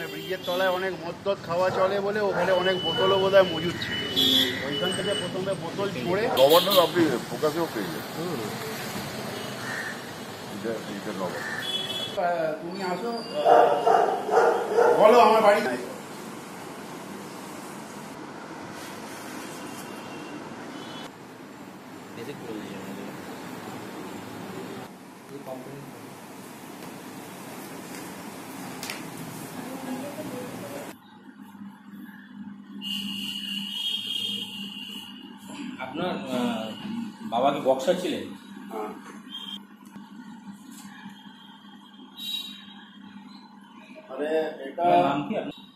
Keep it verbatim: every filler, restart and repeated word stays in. মানে ব্রিজের তলায় অনেক মদ টদ খাওয়া চলে বলে ওখানে অনেক বোতলও বোধ হয় মজুদ ছিল। ওইখান থেকে প্রথমে বোতল ছড়ে গভর্নর আপনি ফোকাসেও পেয়েছেন। তুমি আসো বলো আমার বাড়ি। আপনার বাবা কি বক্সার ছিলেন? আরে এটা নাম কি আপনার?